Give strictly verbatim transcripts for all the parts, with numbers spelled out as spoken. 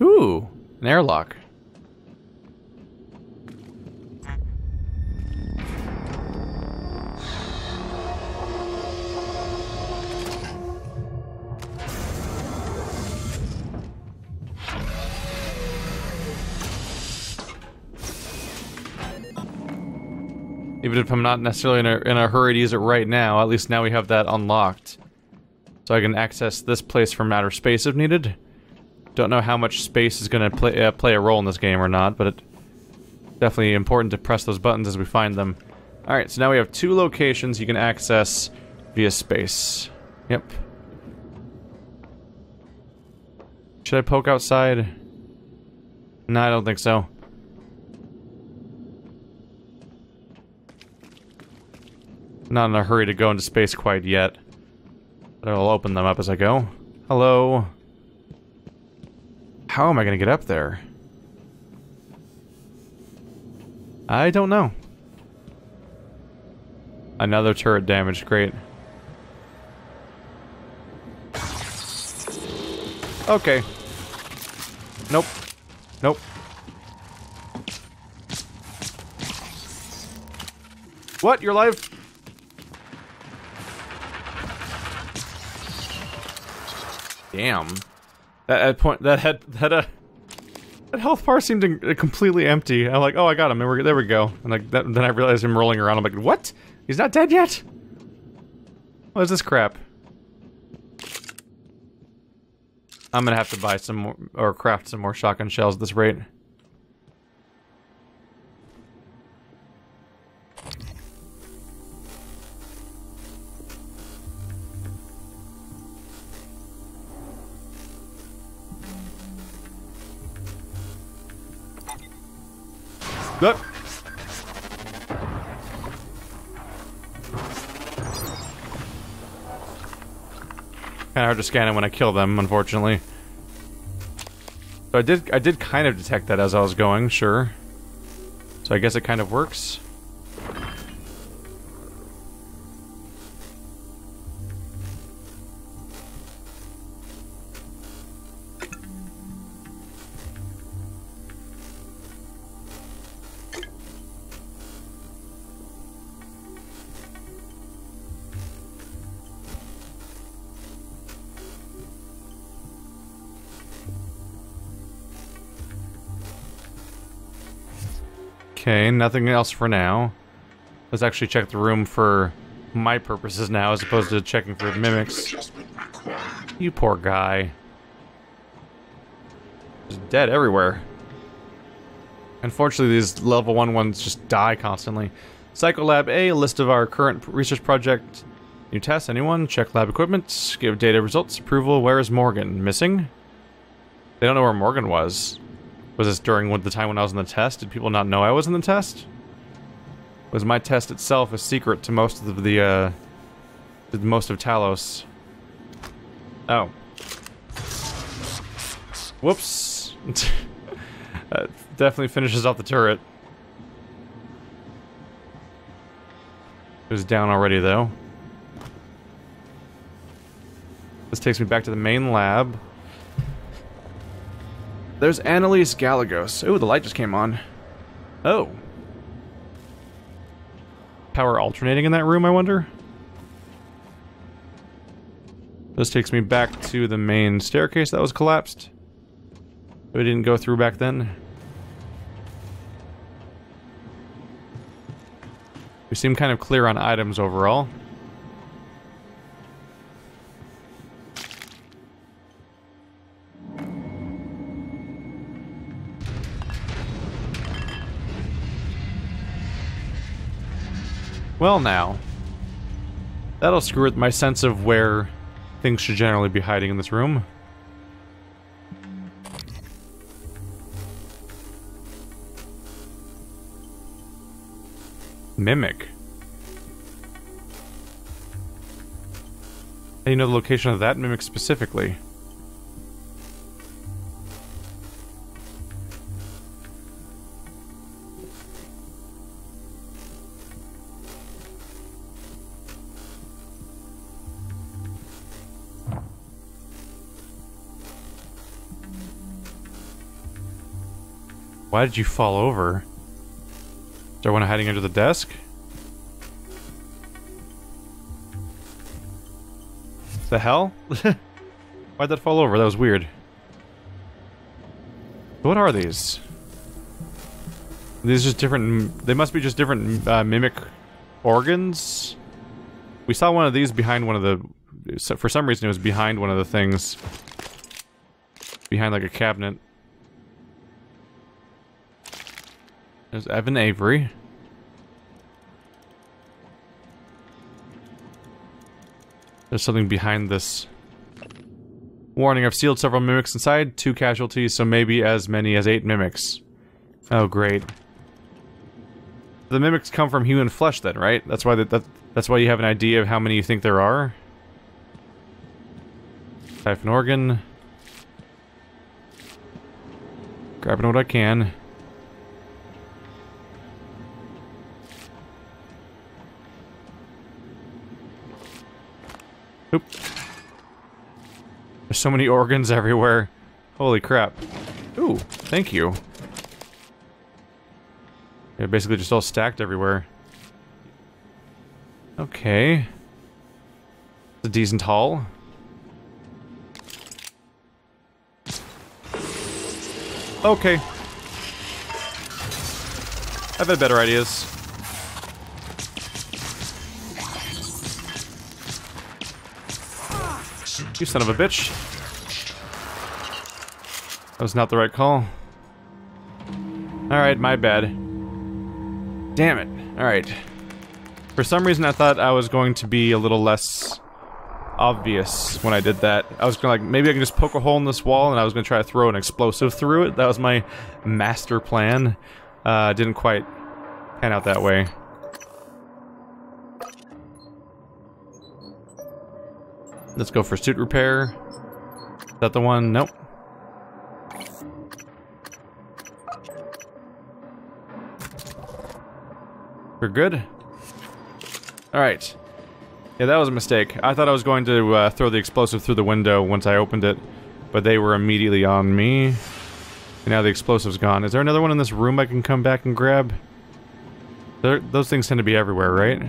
Ooh, an airlock. Even if I'm not necessarily in a, in a hurry to use it right now, at least now we have that unlocked. So I can access this place from outer space if needed. Don't know how much space is going to play, uh, play a role in this game or not, but it's definitely important to press those buttons as we find them. Alright, so now we have two locations you can access via space. Yep. Should I poke outside? No, I don't think so. Not in a hurry to go into space quite yet. But I'll open them up as I go. Hello. How am I going to get up there? I don't know. Another turret damage, great. Okay. Nope. Nope. What? You're alive? Damn, that at point that had that uh, that health bar seemed to, uh, completely empty. I'm like, oh, I got him. And we're, there we go. And like that, then I realized him rolling around. I'm like, what? He's not dead yet? What is this crap? I'm gonna have to buy some more or craft some more shotgun shells at this rate. Good. Kinda hard to scan them when I kill them, unfortunately. So I did I did kind of detect that as I was going, sure. So I guess it kind of works. Okay, nothing else for now. Let's actually check the room for my purposes now, as opposed to checking for mimics. You poor guy. He's dead everywhere. Unfortunately, these level one ones just die constantly. Psycholab A, list of our current research project. New tests, anyone? Check lab equipment. Give data results, approval. Where is Morgan? Missing? They don't know where Morgan was. Was this during the time when I was in the test? Did people not know I was in the test? Was my test itself a secret to most of the, uh... to most of Talos? Oh. Whoops. That definitely finishes off the turret. It was down already, though. This takes me back to the main lab. There's Annalise Gallegos. Ooh, the light just came on. Oh. Power alternating in that room, I wonder? This takes me back to the main staircase that was collapsed. We didn't go through back then. We seem kind of clear on items overall. Well now, that'll screw with my sense of where things should generally be hiding in this room. Mimic. How do you know the location of that mimic specifically? Why did you fall over? Is there one hiding under the desk? The hell? Why'd that fall over? That was weird. What are these? These are just different... They must be just different uh, mimic organs? We saw one of these behind one of the... For some reason it was behind one of the things. Behind like a cabinet. There's Evan Avery. There's something behind this. Warning, I've sealed several mimics inside. Two casualties, so maybe as many as eight mimics. Oh, great. The mimics come from human flesh then, right? That's why that, that that's why you have an idea of how many you think there are. Typhon organ. Grabbing what I can. Oop. There's so many organs everywhere. Holy crap. Ooh, thank you. They're basically just all stacked everywhere. Okay. It's a decent haul. Okay. I've had better ideas. You son of a bitch. That was not the right call. Alright, my bad. Damn it. Alright. For some reason I thought I was going to be a little less obvious when I did that. I was gonna like, maybe I can just poke a hole in this wall and I was gonna try to throw an explosive through it. That was my master plan. Uh, didn't quite pan out that way. Let's go for suit repair. Is that the one? Nope. We're good? Alright. Yeah, that was a mistake. I thought I was going to uh, throw the explosive through the window once I opened it, but they were immediately on me. And now the explosive's gone. Is there another one in this room I can come back and grab? There, those things tend to be everywhere, right?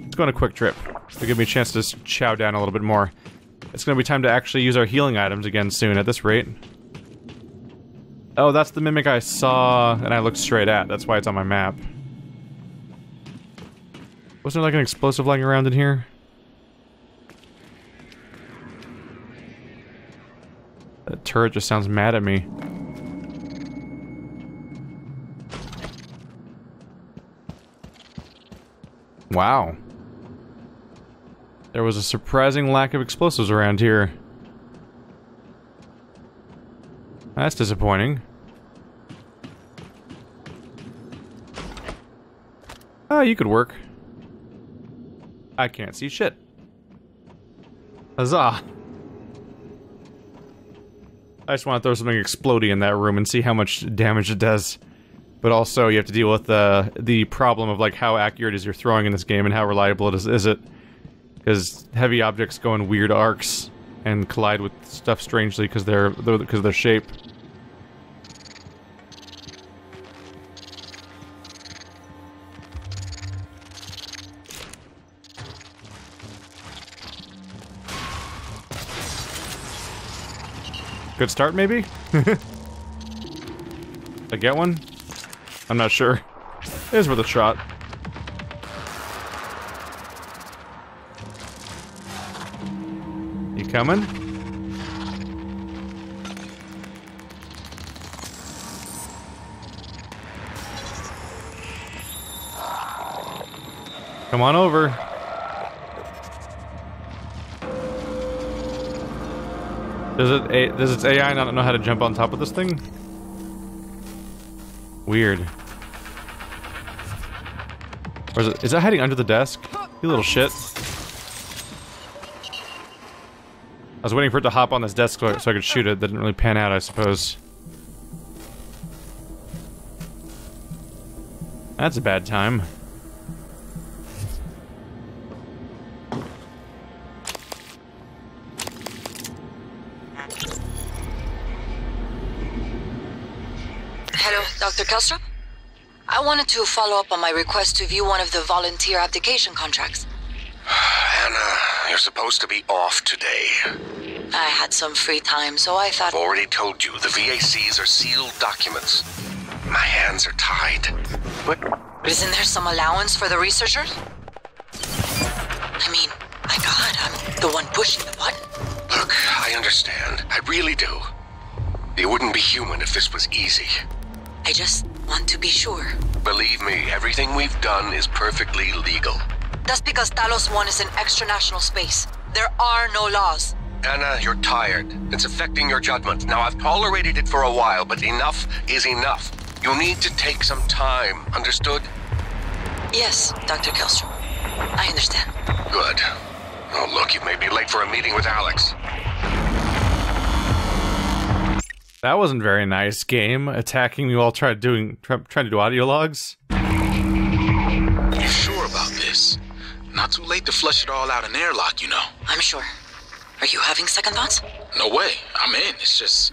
Let's go on a quick trip. It'll give me a chance to chow down a little bit more. It's gonna be time to actually use our healing items again soon at this rate. Oh, that's the mimic I saw and I looked straight at. That's why it's on my map. Wasn't there like an explosive lying around in here? That turret just sounds mad at me. Wow. There was a surprising lack of explosives around here. That's disappointing. Oh, you could work. I can't see shit. Huzzah! I just want to throw something explodey in that room and see how much damage it does. But also, you have to deal with the, the problem of like how accurate is your throwing in this game and how reliable it is, is it? Because heavy objects go in weird arcs and collide with stuff strangely because they're because of their shape. Good start, maybe? Did I get one? I'm not sure. It is worth a shot. Coming? Come on over. Does it? A, does its A I not know how to jump on top of this thing? Weird. Or is it? Is it hiding under the desk? You little shit. I was waiting for it to hop on this desk so I could shoot it. That didn't really pan out, I suppose. That's a bad time. Hello, Doctor Kelstrup? I wanted to follow up on my request to view one of the volunteer abdication contracts. Anna, you're supposed to be off today. I had some free time, so I thought... I've already told you, the V A Cs are sealed documents. My hands are tied. But... Isn't there some allowance for the researchers? I mean, my God, I'm the one pushing the button. Look, I understand. I really do. You wouldn't be human if this was easy. I just want to be sure. Believe me, everything we've done is perfectly legal. That's because Talos one is in extranational space. There are no laws. Anna, you're tired. It's affecting your judgment. Now, I've tolerated it for a while, but enough is enough. You need to take some time, understood? Yes, Doctor Kelstrom. I understand. Good. Oh, look, you may be late for a meeting with Alex. That wasn't very nice, game. Attacking me while trying doing try, trying to do audio logs. You sure about this? Not too late to flush it all out in airlock, you know. I'm sure. Are you having second thoughts? No way. I'm in. It's just...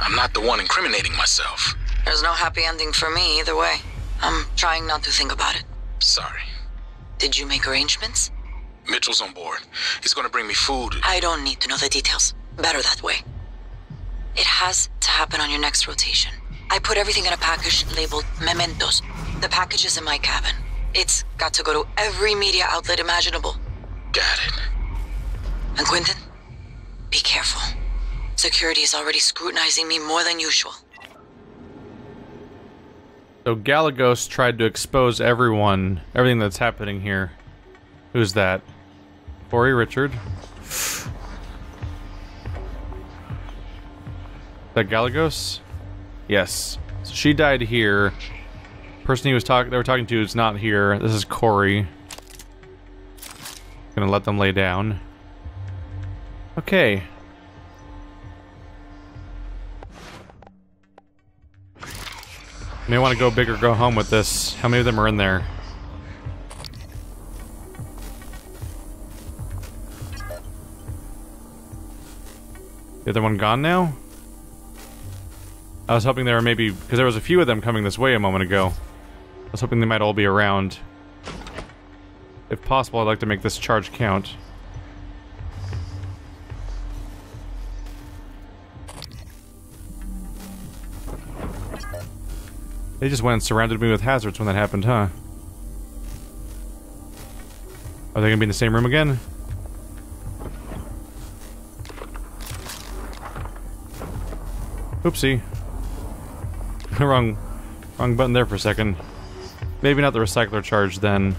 I'm not the one incriminating myself. There's no happy ending for me either way. I'm trying not to think about it. Sorry. Did you make arrangements? Mitchell's on board. He's gonna bring me food. I don't need to know the details. Better that way. It has to happen on your next rotation. I put everything in a package labeled Mementos. The package is in my cabin. It's got to go to every media outlet imaginable. Got it. And Quentin, be careful. Security is already scrutinizing me more than usual. So Gallegos tried to expose everyone, everything that's happening here. Who's that? Corey Richard. Is that Gallegos? Yes. So she died here. Person he was talking, they were talking to, is not here. This is Corey. Gonna let them lay down. Okay. May want to go big or go home with this. How many of them are in there? The other one gone now? I was hoping there were maybe... Because there was a few of them coming this way a moment ago. I was hoping they might all be around. If possible, I'd like to make this charge count. They just went and surrounded me with hazards when that happened, huh? Are they gonna be in the same room again? Oopsie. wrong, wrong button there for a second. Maybe not the recycler charge then.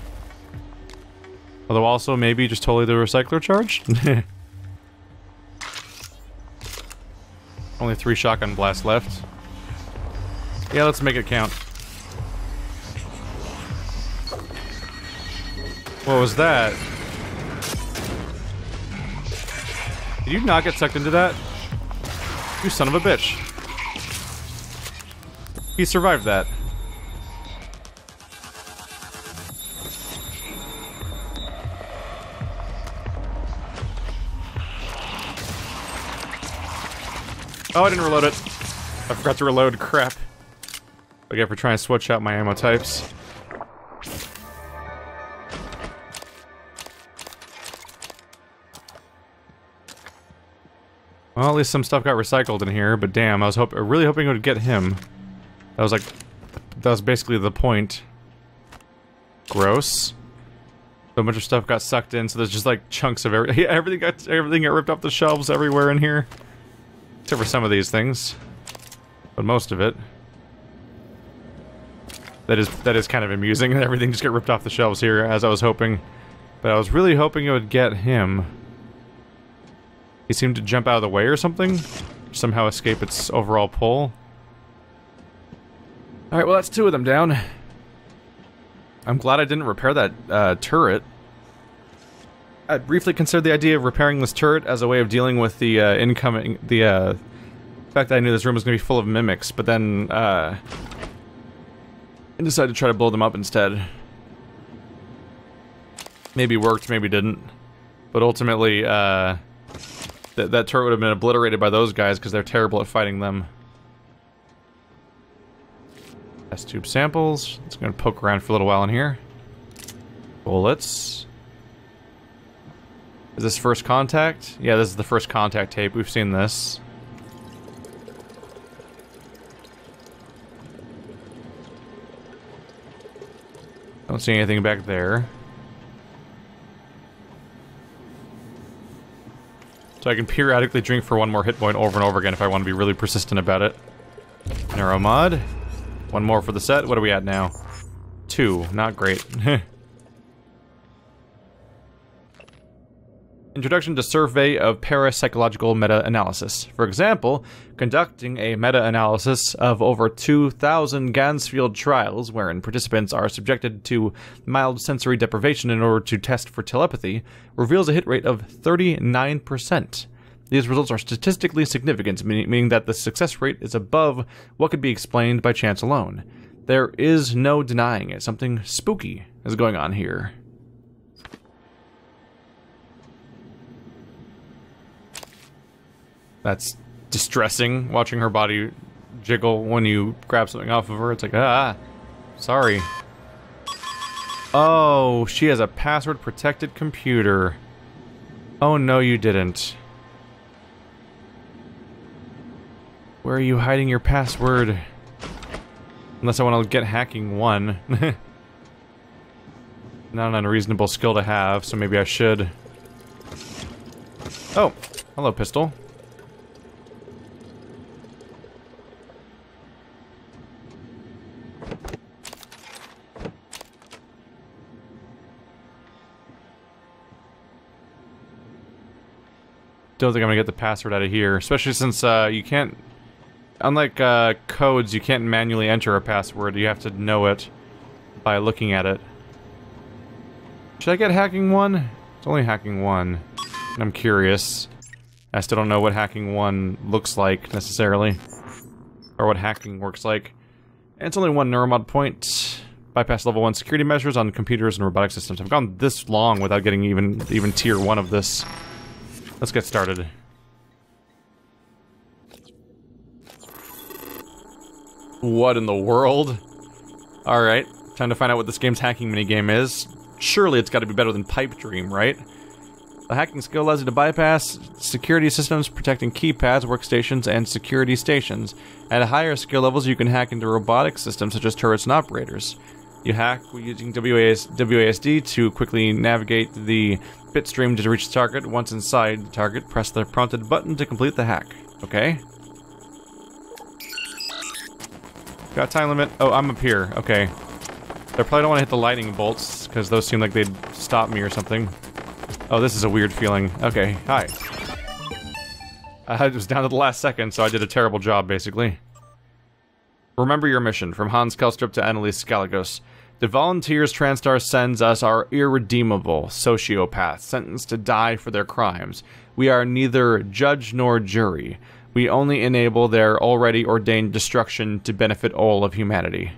Although also maybe just totally the recycler charge? Only three shotgun blasts left. Yeah, let's make it count. What was that? Did you not get sucked into that? You son of a bitch. He survived that. Oh, I didn't reload it. I forgot to reload, crap. Again, for trying to switch out my ammo types. Well, at least some stuff got recycled in here, but damn, I was hope- really hoping it would get him. That was like... That was basically the point. Gross. So much of stuff got sucked in, so there's just like chunks of everything. Everything got- everything got ripped off the shelves everywhere in here. Except for some of these things. But most of it. That is that is kind of amusing. Everything just got ripped off the shelves here, as I was hoping. But I was really hoping it would get him. He seemed to jump out of the way or something. Somehow escape its overall pull. Alright, well that's two of them down. I'm glad I didn't repair that uh, turret. I briefly considered the idea of repairing this turret as a way of dealing with the uh, incoming... The uh, fact that I knew this room was going to be full of mimics, but then... Uh, and decided to try to blow them up instead. Maybe worked, maybe didn't. But ultimately, uh... Th that turret would have been obliterated by those guys because they're terrible at fighting them. Test tube samples. It's going to poke around for a little while in here. Bullets. Is this first contact? Yeah, this is the first contact tape. We've seen this. Don't see anything back there. So I can periodically drink for one more hit point over and over again if I want to be really persistent about it. Neuromod. One more for the set. What are we at now? Two. Not great. Introduction to Survey of Parapsychological Meta-Analysis. For example, conducting a meta-analysis of over two thousand Ganzfeld trials, wherein participants are subjected to mild sensory deprivation in order to test for telepathy, reveals a hit rate of thirty-nine percent. These results are statistically significant, meaning that the success rate is above what could be explained by chance alone. There is no denying it. Something spooky is going on here. That's distressing, watching her body jiggle when you grab something off of her. It's like, ah, sorry. Oh, she has a password-protected computer. Oh, no, you didn't. Where are you hiding your password? Unless I want to get hacking one. Not an unreasonable skill to have, so maybe I should. Oh, hello, pistol. Don't think I'm gonna get the password out of here, especially since uh, you can't, unlike uh, codes, you can't manually enter a password. You have to know it by looking at it. Should I get hacking one? It's only hacking one, and I'm curious. I still don't know what hacking one looks like necessarily, or what hacking works like. And it's only one neuromod point. Bypass level one security measures on computers and robotic systems. I've gone this long without getting even even tier one of this. Let's get started. What in the world? Alright, time to find out what this game's hacking minigame is. Surely it's gotta be better than Pipe Dream, right? The hacking skill allows you to bypass security systems protecting keypads, workstations, and security stations. At higher skill levels, you can hack into robotic systems such as turrets and operators. You hack using W A S D to quickly navigate the bitstream to reach the target. Once inside the target, press the prompted button to complete the hack. Okay. Got time limit. Oh, I'm up here. Okay. I probably don't want to hit the lightning bolts, because those seem like they'd stop me or something. Oh, this is a weird feeling. Okay, hi. I was down to the last second, so I did a terrible job, basically. Remember your mission, from Hans Kelstrup to Annalise Gallegos. The volunteers Transtar sends us are irredeemable sociopaths, sentenced to die for their crimes. We are neither judge nor jury. We only enable their already ordained destruction to benefit all of humanity.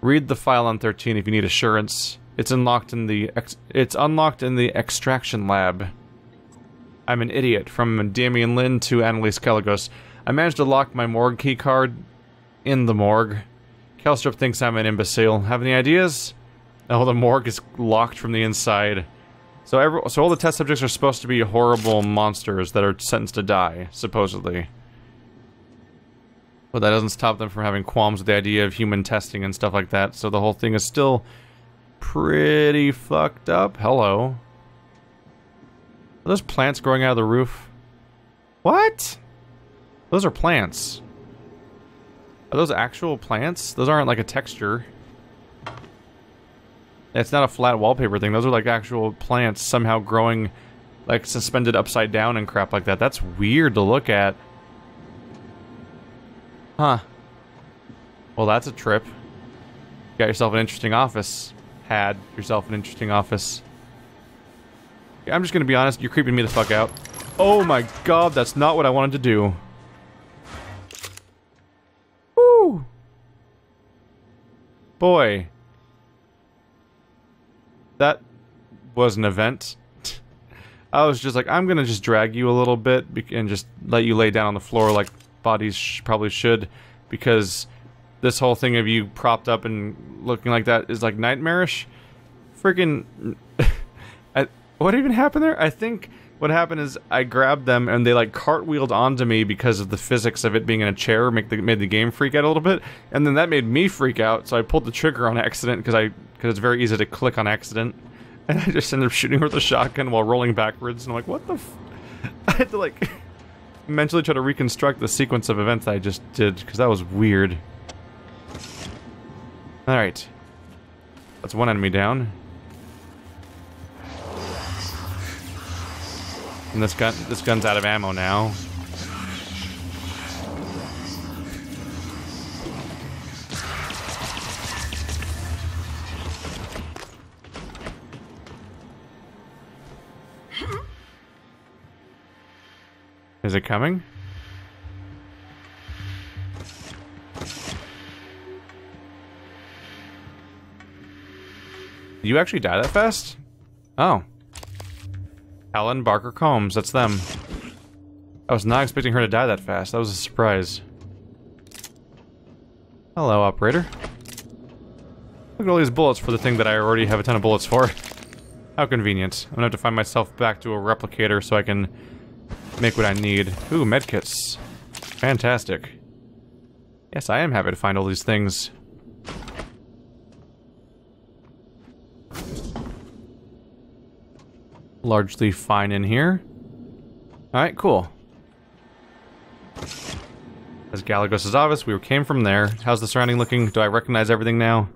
Read the file on thirteen if you need assurance. It's unlocked in the ex it's unlocked in the extraction lab. I'm an idiot. From Damien Lynn to Annalise Gallegos. I managed to lock my morgue key card in the morgue. Kelstrup thinks I'm an imbecile. Have any ideas? Oh, the morgue is locked from the inside. So every, so all the test subjects are supposed to be horrible monsters that are sentenced to die, supposedly. But that doesn't stop them from having qualms with the idea of human testing and stuff like that, so the whole thing is still pretty fucked up. Hello. Are those plants growing out of the roof? What? Those are plants. Are those actual plants? Those aren't like a texture. It's not a flat wallpaper thing. Those are like actual plants somehow growing, like suspended upside down and crap like that. That's weird to look at. Huh. Well, that's a trip. Got yourself an interesting office. Had yourself an interesting office. I'm just gonna be honest, you're creeping me the fuck out. Oh my god, that's not what I wanted to do. Boy, that was an event. I was just like, I'm gonna just drag you a little bit and just let you lay down on the floor like bodies sh probably should, because this whole thing of you propped up and looking like that is like nightmarish. Freaking, I, what even happened there? I think what happened is I grabbed them and they like cartwheeled onto me because of the physics of it being in a chair, make the, made the game freak out a little bit, and then that made me freak out. So I pulled the trigger on accident because I because it's very easy to click on accident, and I just ended up shooting with a shotgun while rolling backwards. And I'm like, what the? F I had to like mentally try to reconstruct the sequence of events that I just did because that was weird. All right, that's one enemy down. And this gun, this gun's out of ammo now. Is it coming? Did you actually die that fast? Oh. Alan Barker Combs, that's them. I was not expecting her to die that fast. That was a surprise. Hello, operator. Look at all these bullets for the thing that I already have a ton of bullets for. How convenient. I'm gonna have to find myself back to a replicator so I can make what I need. Ooh, medkits. Fantastic. Yes, I am happy to find all these things. Largely fine in here. Alright, cool. As Gallegos' office, we came from there. How's the surrounding looking? Do I recognize everything now?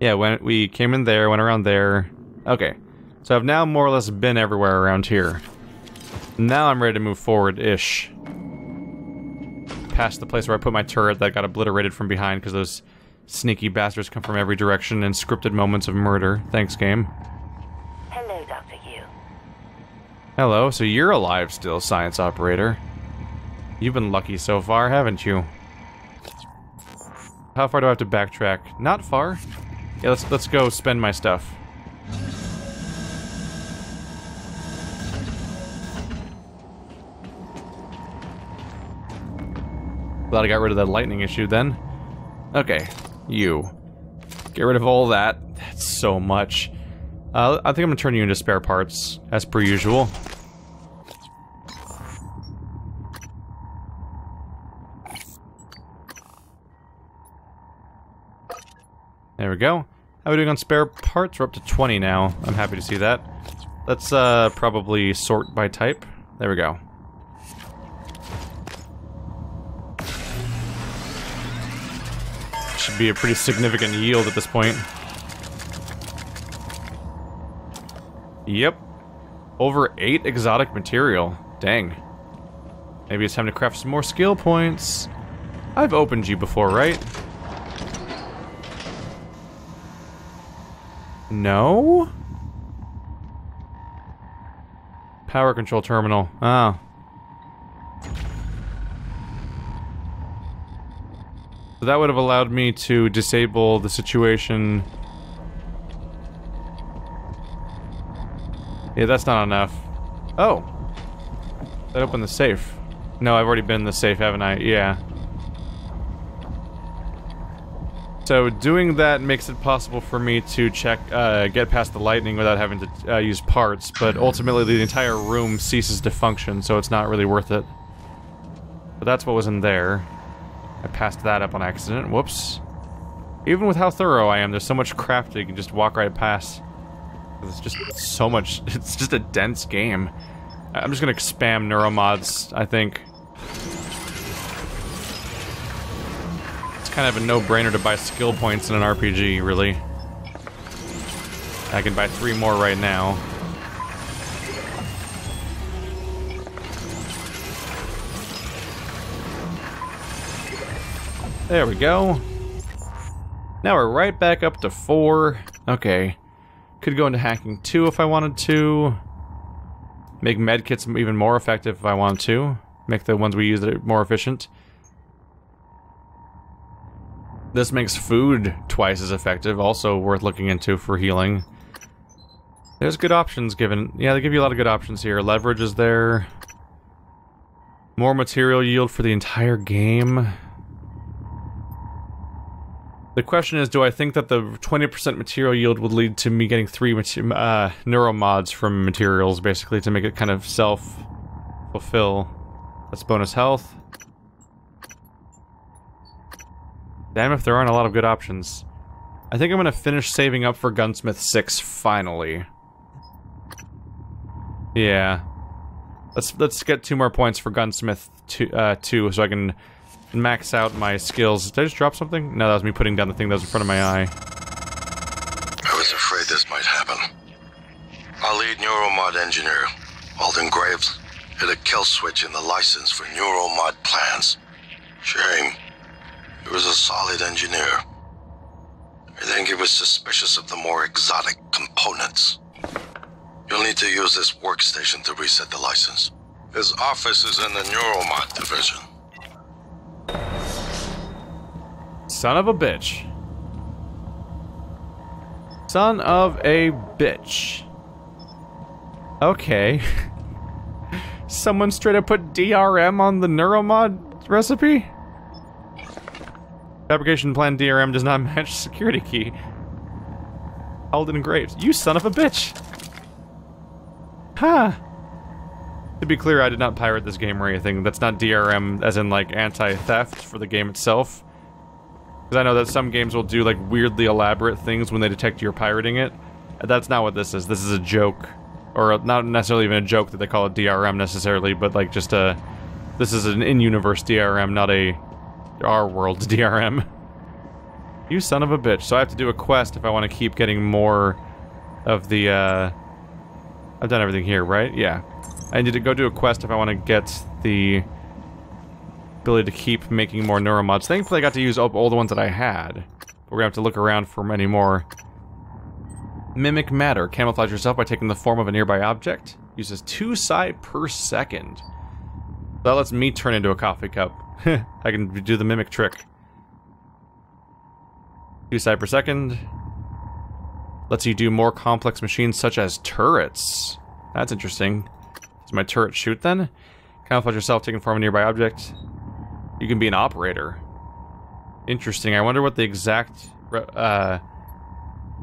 Yeah, when we came in there, went around there. Okay. So I've now more or less been everywhere around here. Now I'm ready to move forward-ish. Past the place where I put my turret that got obliterated from behind because those sneaky bastards come from every direction in scripted moments of murder. Thanks, game. Hello, so you're alive still, science operator. You've been lucky so far, haven't you? How far do I have to backtrack? Not far. Yeah, let's let's go spend my stuff. Glad I got rid of that lightning issue then. Okay, you. Get rid of all that. That's so much. Uh, I think I'm gonna turn you into spare parts, as per usual. There we go. How are we doing on spare parts? We're up to twenty now. I'm happy to see that. Let's uh, probably sort by type. There we go. Should be a pretty significant yield at this point. Yep. Over eight exotic material. Dang. Maybe it's time to craft some more skill points. I've opened you before, right? No? Power control terminal. Ah. So that would have allowed me to disable the situation. Yeah, that's not enough. Oh! That opened the safe. No, I've already been in the safe, haven't I? Yeah. So doing that makes it possible for me to check, uh, get past the lightning without having to uh, use parts, but ultimately the entire room ceases to function, so it's not really worth it. But that's what was in there. I passed that up on accident. Whoops. Even with how thorough I am, there's so much crap that you can just walk right past. It's just so much. It's just a dense game. I'm just gonna spam neuromods, I think. It's kind of a no-brainer to buy skill points in an R P G, really. I can buy three more right now. There we go. Now we're right back up to four. Okay. Could go into hacking too if I wanted to. Make medkits even more effective if I wanted to. Make the ones we use that are more efficient. This makes food twice as effective, also worth looking into for healing. There's good options given. Yeah, they give you a lot of good options here. Leverage is there. More material yield for the entire game. The question is, do I think that the twenty percent material yield would lead to me getting three uh, neuro mods from materials, basically, to make it kind of self-fulfill. That's bonus health. Damn if there aren't a lot of good options. I think I'm gonna finish saving up for Gunsmith six, finally. Yeah. Let's, let's get two more points for Gunsmith two, so I can max out my skills. Did I just drop something? No, that was me putting down the thing that was in front of my eye. I was afraid this might happen. Our lead neuromod engineer, Alden Graves, hit a kill switch in the license for neuromod plans. Shame. He was a solid engineer. I think he was suspicious of the more exotic components. You'll need to use this workstation to reset the license. His office is in the neuromod division. Son of a bitch. Son of a bitch. Okay. Someone straight up put D R M on the neuromod recipe? Fabrication plan D R M does not match security key. Alden Graves. You son of a bitch! Huh. To be clear, I did not pirate this game or anything. That's not D R M as in, like, anti-theft for the game itself. Because I know that some games will do, like, weirdly elaborate things when they detect you're pirating it. That's not what this is. This is a joke. Or not necessarily even a joke that they call it D R M necessarily, but, like, just a... This is an in-universe D R M, not a... Our world's D R M. You son of a bitch. So I have to do a quest if I want to keep getting more of the, uh... I've done everything here, right? Yeah. I need to go do a quest if I want to get the ability to keep making more neuromods. Thankfully, I got to use up all the ones that I had. But we're going to have to look around for many more. Mimic matter. Camouflage yourself by taking the form of a nearby object. Uses two psi per second. That lets me turn into a coffee cup. I can do the mimic trick. Two psi per second. Lets you do more complex machines such as turrets. That's interesting. Does my turret shoot then? Camouflage yourself, taking form of a nearby object. You can be an operator. Interesting. I wonder what the exact uh,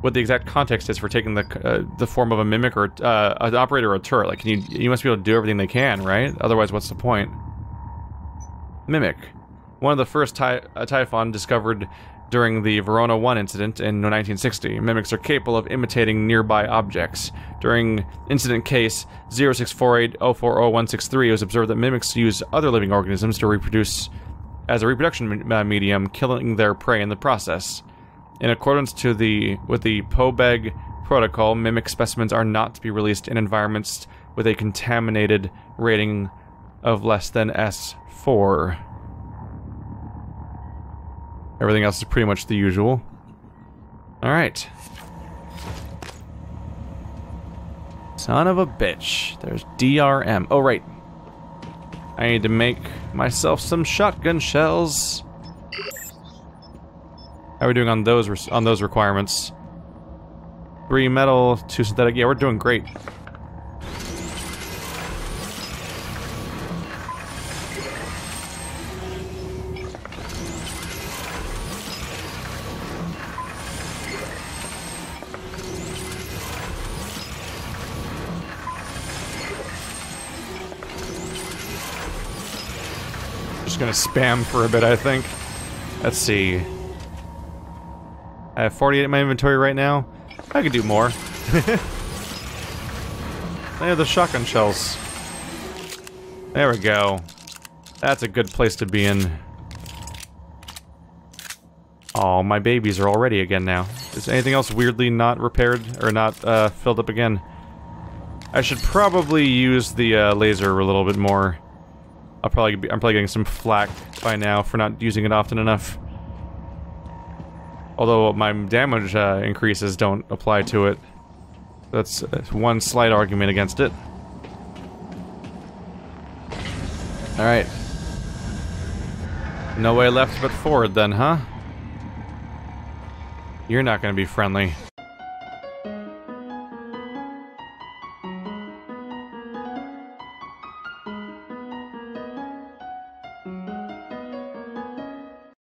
what the exact context is for taking the uh, the form of a mimic or uh, an operator or a turret. Like, can you you must be able to do everything they can, right? Otherwise, what's the point? Mimic. One of the first ty uh, Typhon discovered during the Verona one incident in nineteen sixty, mimics are capable of imitating nearby objects. During incident case zero six four eight zero four zero one six three, it was observed that mimics use other living organisms to reproduce as a reproduction me uh, medium, killing their prey in the process. In accordance to the with the POBEG protocol, mimic specimens are not to be released in environments with a contaminated rating of less than S four. Everything else is pretty much the usual. Alright. Son of a bitch. There's D R M. Oh, right. I need to make myself some shotgun shells. How are we doing on those on those requirements? Three metal, two synthetic. Yeah, we're doing great. Gonna spam for a bit, I think. Let's see. I have forty-eight in my inventory right now. I could do more. They have the shotgun shells. There we go. That's a good place to be in. Oh, my babies are all ready again now. Is anything else weirdly not repaired or not uh, filled up again? I should probably use the uh, laser a little bit more. I'll probably be, I'm probably getting some flack by now for not using it often enough. Although my damage uh, increases don't apply to it. That's one slight argument against it. Alright. No way left but forward then, huh? You're not gonna be friendly.